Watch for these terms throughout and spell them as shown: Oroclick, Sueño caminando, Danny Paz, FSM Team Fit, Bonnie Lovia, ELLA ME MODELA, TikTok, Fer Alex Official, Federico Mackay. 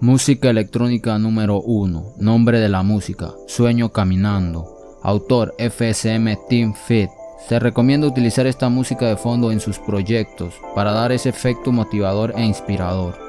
Música electrónica número 1. Nombre de la música: Sueño caminando. Autor: FSM Team Fit. Se recomienda utilizar esta música de fondo en sus proyectos para dar ese efecto motivador e inspirador.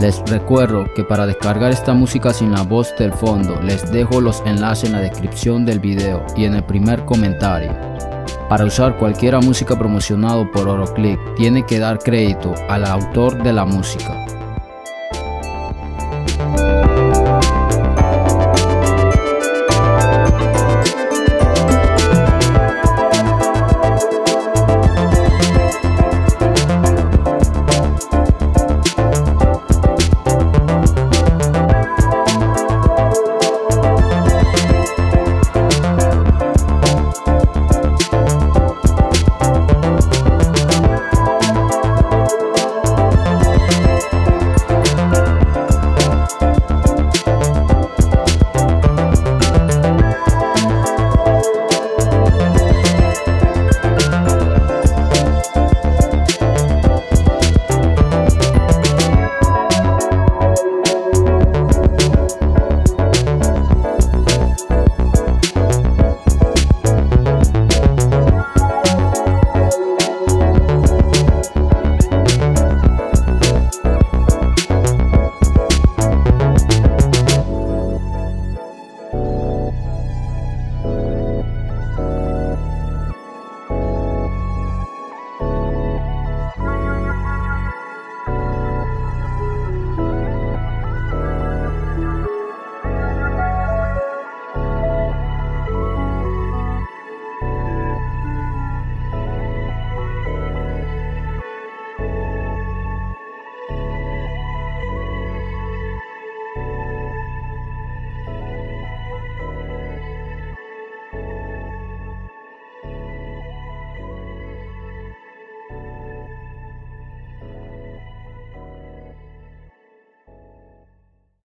Les recuerdo que para descargar esta música sin la voz del fondo, les dejo los enlaces en la descripción del video y en el primer comentario. Para usar cualquier música promocionado por Oroclick, tiene que dar crédito al autor de la música.